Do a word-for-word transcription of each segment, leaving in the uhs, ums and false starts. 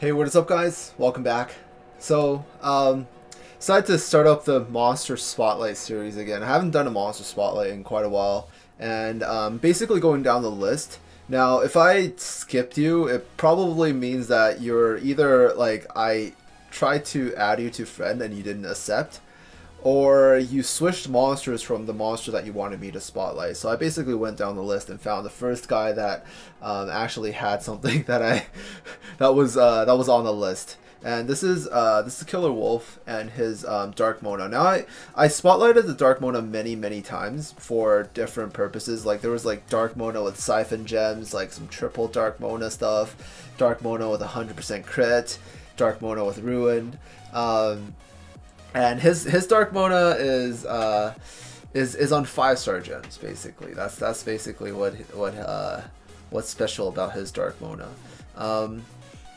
Hey, what is up guys? Welcome back. So, um, decided to start up the Monster Spotlight series again. I haven't done a Monster Spotlight in quite a while. And um, basically going down the list. Now, if I skipped you, it probably means that you're either, like, I tried to add you to friend and you didn't accept, or you switched monsters from the monster that you wanted me to spotlight. So I basically went down the list and found the first guy that um, actually had something that I that was uh, that was on the list. And this is uh, this is Killer Wolf and his um, Dark Mona. Now I I spotlighted the Dark Mona many many times for different purposes. Like there was like Dark Mona with siphon gems, like some triple Dark Mona stuff, Dark Mona with one hundred percent crit, Dark Mona with ruin. Um, And his his Dark Mona is uh, is is on five star gems basically. That's that's basically what what uh, what's special about his Dark Mona. Um,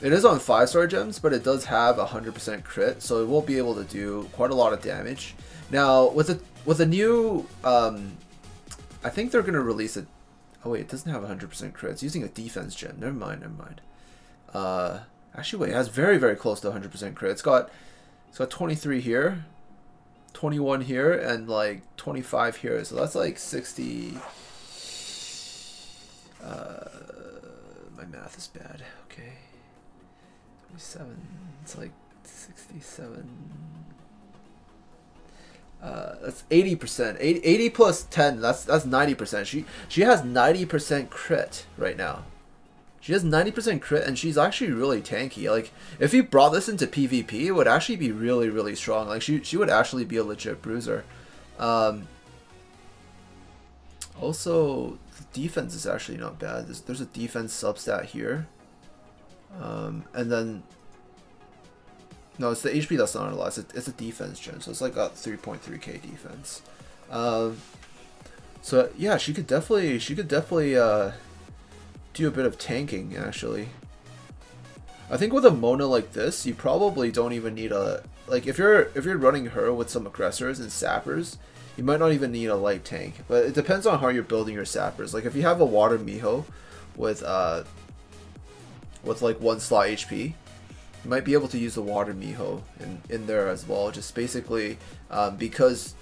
it is on five star gems, but it does have a hundred percent crit, so it will be able to do quite a lot of damage. Now with a with a new, um, I think they're gonna release it. Oh wait, it doesn't have a hundred percent crit. It's using a defense gem. Never mind, never mind. Uh, actually, wait, it has very very close to a hundred percent crit. It's got. So twenty-three here, twenty-one here, and like twenty-five here. So that's like sixty. Uh, my math is bad. Okay. twenty-seven. It's like sixty-seven. Uh, that's eighty percent. eighty, eighty plus ten. That's that's ninety percent. She she has ninety percent crit right now. She has ninety percent crit, and she's actually really tanky. Like, if you brought this into PvP, it would actually be really, really strong. Like, she, she would actually be a legit bruiser. Um, also, the defense is actually not bad. There's, there's a defense substat here. Um, and then... No, it's the H P that's not analyzed. It, it's a defense gem, so it's like a three point three K defense. Um, so, yeah, she could definitely... She could definitely... Uh, do a bit of tanking, actually. I think with a Mona like this, you probably don't even need a... Like, if you're if you're running her with some aggressors and sappers, you might not even need a light tank. But it depends on how you're building your sappers. Like, if you have a water Miho with, uh, with like, one slot H P, you might be able to use the water Miho in, in there as well. Just basically, um, because...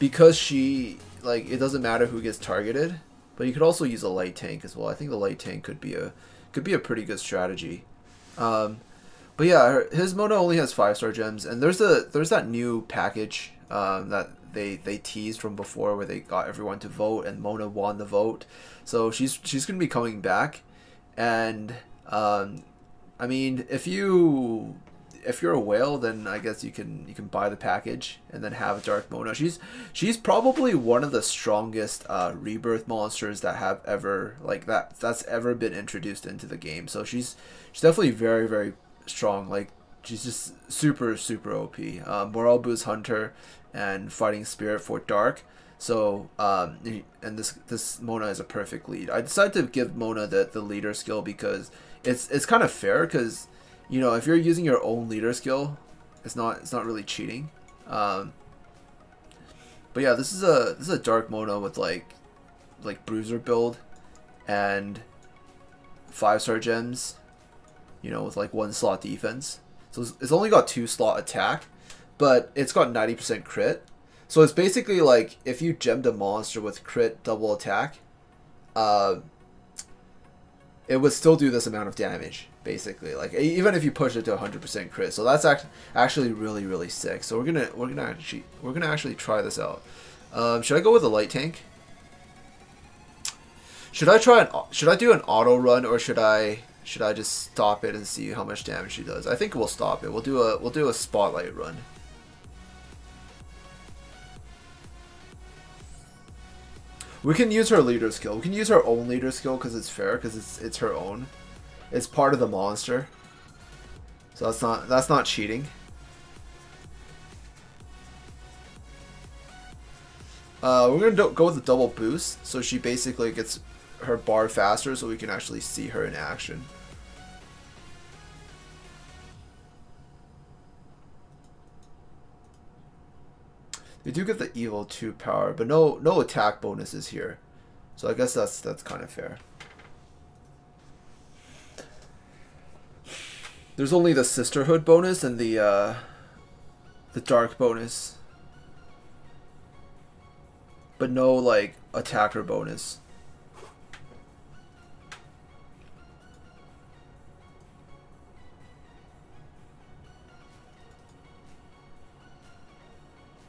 Because she... Like, it doesn't matter who gets targeted. But you could also use a light tank as well. I think the light tank could be a could be a pretty good strategy. Um, but yeah, her, his Mona only has five star gems, and there's a there's that new package um, that they they teased from before, where they got everyone to vote, and Mona won the vote. So she's she's gonna be coming back, and um, I mean, if you if you're a whale, then I guess you can you can buy the package and then have a Dark Mona. She's she's probably one of the strongest uh, rebirth monsters that have ever like that that's ever been introduced into the game. So she's she's definitely very very strong. Like she's just super super O P. Uh, morale boost hunter and fighting spirit for dark. So um, and this this Mona is a perfect lead. I decided to give Mona the the leader skill because it's it's kind of fair because. You know, if you're using your own leader skill, it's not it's not really cheating. Um, but yeah, this is a this is a Dark Mona with like like bruiser build and five star gems. You know, with like one slot defense, so it's, it's only got two slot attack, but it's got ninety percent crit. So it's basically like if you gemmed a monster with crit double attack, uh, it would still do this amount of damage. Basically, like even if you push it to one hundred percent crit, so that's act actually really really sick. So we're gonna we're gonna actually we're gonna actually try this out. Um, should I go with a light tank? Should I try an should I do an auto run or should I should I just stop it and see how much damage she does? I think we'll stop it. We'll do a we'll do a spotlight run. We can use her leader skill. We can use her own leader skill because it's fair because it's it's her own. It's part of the monster, so that's not that's not cheating. Uh, we're gonna do, go with the double boost, so she basically gets her bar faster, so we can actually see her in action. They do get the evil two power, but no no attack bonuses here, so I guess that's that's kind of fair. There's only the Sisterhood bonus and the uh, the Dark bonus, but no like attacker bonus.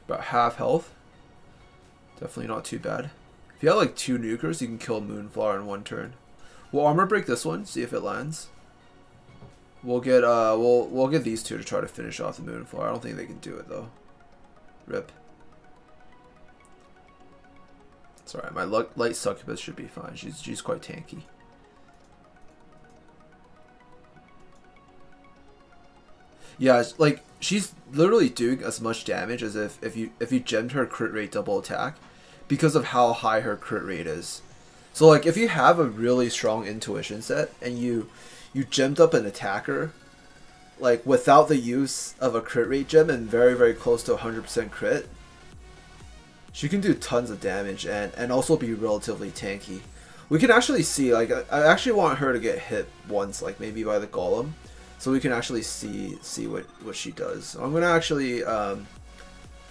About half health. Definitely not too bad. If you have like two nukers, you can kill Moonflower in one turn. We'll armor break this one, see if it lands. We'll get uh we'll we'll get these two to try to finish off the Moonflower. I don't think they can do it though. Rip. It's alright, my light succubus should be fine. She's she's quite tanky. Yeah, it's like she's literally doing as much damage as if, if you if you gemmed her crit rate double attack because of how high her crit rate is. So like if you have a really strong intuition set and you you gemmed up an attacker like without the use of a crit rate gem and very very close to one hundred percent crit, she can do tons of damage and, and also be relatively tanky. We can actually see, like I, I actually want her to get hit once, like maybe by the Golem. So we can actually see see what what she does. So I'm gonna actually um,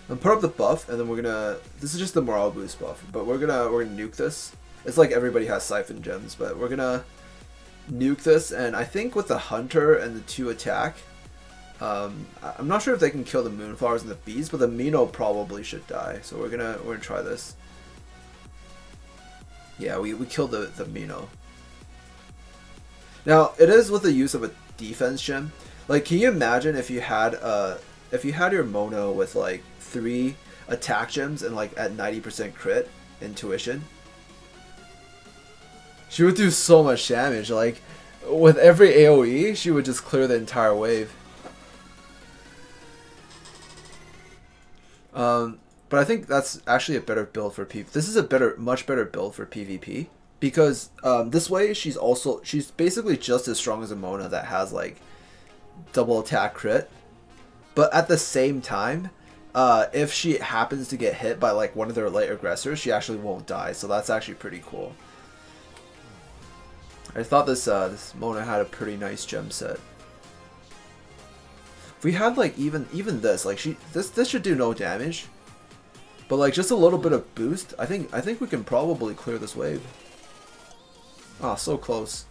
I'm put up the buff, and then we're gonna. This is just the morale boost buff, but we're gonna we're gonna nuke this. It's like everybody has siphon gems, but we're gonna nuke this. And I think with the hunter and the two attack, um, I'm not sure if they can kill the Moonflowers and the bees, but the Mino probably should die. So we're gonna we're gonna try this. Yeah, we we killed the the Mino. Now it is with the use of a defense gem. Like, can you imagine if you had uh if you had your mono with like three attack gems and like at ninety percent crit intuition? She would do so much damage. Like with every AoE she would just clear the entire wave. Um but I think that's actually a better build for PvP. This is a better much better build for PvP. Because um, this way, she's also she's basically just as strong as a Mona that has like double attack crit, but at the same time, uh, if she happens to get hit by like one of their light aggressors, she actually won't die. So that's actually pretty cool. I thought this uh, this Mona had a pretty nice gem set. If we had like even even this like she this this should do no damage, but like just a little bit of boost, I think I think we can probably clear this wave. Oh, so close.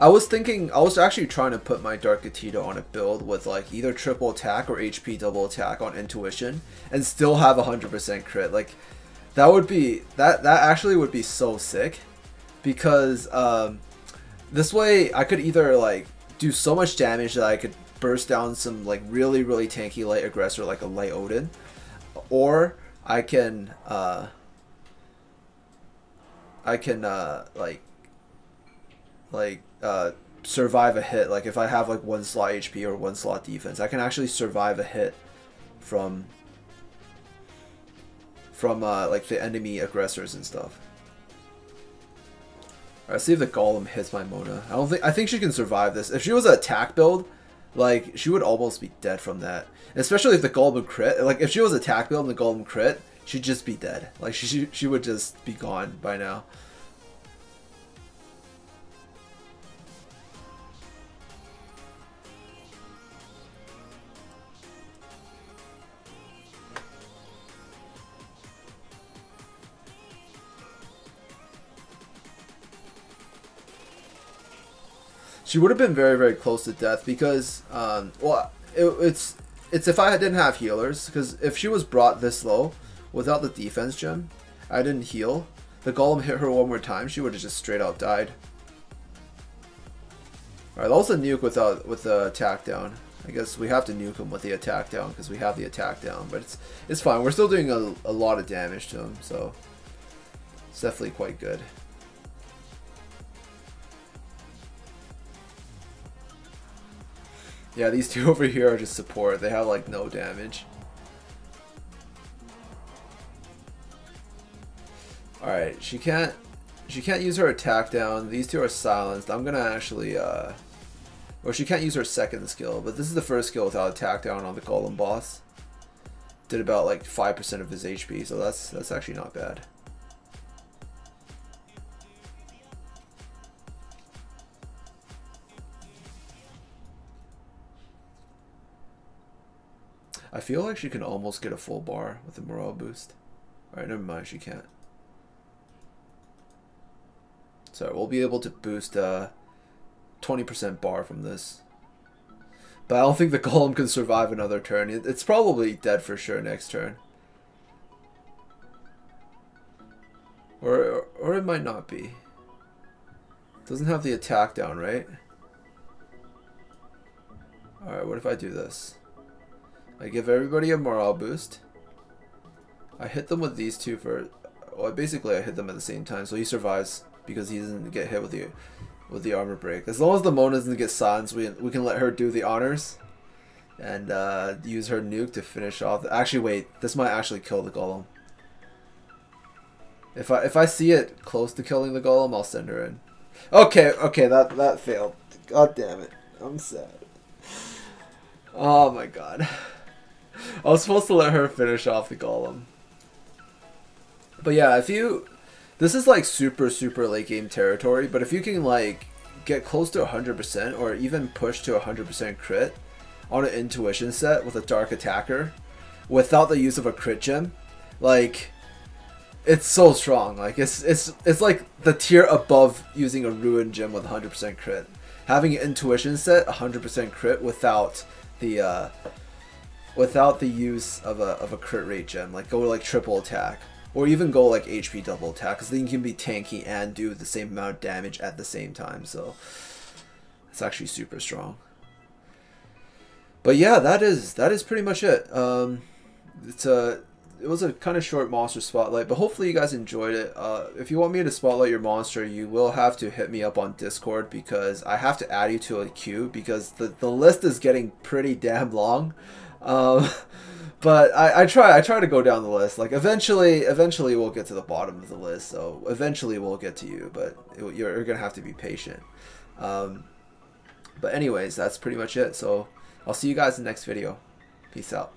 I was thinking, I was actually trying to put my Dark Katita on a build with like either triple attack or H P double attack on intuition and still have one hundred percent crit. Like that would be, that, that actually would be so sick, because um, this way I could either like do so much damage that I could burst down some like really really tanky light aggressor like a Light Odin, or I can uh I can uh like like uh survive a hit. Like if I have like one slot H P or one slot defense, I can actually survive a hit from from uh like the enemy aggressors and stuff. All right, see if the Golem hits my Mona. I don't think I think she can survive this. If she was an attack build, like, she would almost be dead from that. Especially if the Golem crit. Like, if she was attack build and the Golem crit, she'd just be dead. Like, she, she, she would just be gone by now. She would have been very, very close to death because, um, well, it, it's it's if I didn't have healers. Because if she was brought this low without the defense gem, I didn't heal, the Golem hit her one more time, she would have just straight out died. Alright, that was a nuke without, with the attack down. I guess we have to nuke him with the attack down because we have the attack down. But it's, it's fine. We're still doing a, a lot of damage to him, so it's definitely quite good. Yeah, these two over here are just support. They have like no damage. All right, she can't she can't use her attack down. These two are silenced. I'm gonna actually, uh, or she can't use her second skill, but this is the first skill without attack down on the Golem boss. Did about like five percent of his H P, so that's that's actually not bad. I feel like she can almost get a full bar with a morale boost. Alright, never mind, she can't. So we'll be able to boost uh, twenty percent bar from this. But I don't think the golem can survive another turn. It's probably dead for sure next turn. Or, or it might not be. Doesn't have the attack down, right? Alright, what if I do this? I give everybody a morale boost. I hit them with these two for... Well, basically I hit them at the same time, so he survives because he doesn't get hit with the, with the armor break. As long as the Mona doesn't get silenced, we, we can let her do the honors. And uh, use her nuke to finish off... The, actually, wait. This might actually kill the golem. If I, if I see it close to killing the golem, I'll send her in. Okay, okay, that, that failed. God damn it. I'm sad. Oh my god. I was supposed to let her finish off the golem. But yeah, if you... This is like super, super late game territory, but if you can like get close to one hundred percent or even push to one hundred percent crit on an intuition set with a dark attacker without the use of a crit gem, like... It's so strong. Like it's it's it's like the tier above using a ruined gem with one hundred percent crit. Having an intuition set one hundred percent crit without the uh, without the use of a of a crit rate gem. Like go like triple attack or even go like H P double attack, because then you can be tanky and do the same amount of damage at the same time. So it's actually super strong. But yeah, that is that is pretty much it. Um, it's a It was a kind of short monster spotlight, but hopefully you guys enjoyed it. Uh, if you want me to spotlight your monster, you will have to hit me up on Discord, because I have to add you to a queue because the, the list is getting pretty damn long. Um, but I, I try I try to go down the list. Like eventually, eventually we'll get to the bottom of the list. So eventually we'll get to you, but it, you're, you're gonna have to be patient. Um, but anyways, that's pretty much it. So I'll see you guys in the next video. Peace out.